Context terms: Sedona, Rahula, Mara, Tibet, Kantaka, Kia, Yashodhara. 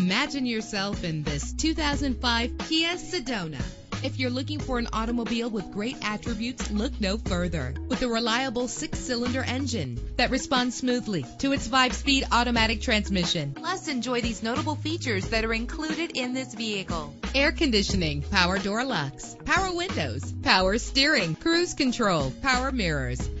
Imagine yourself in this 2005 Kia Sedona. If you're looking for an automobile with great attributes, look no further. With a reliable 6-cylinder engine that responds smoothly to its 5-speed automatic transmission. Plus, enjoy these notable features that are included in this vehicle: air conditioning, power door locks, power windows, power steering, cruise control, power mirrors,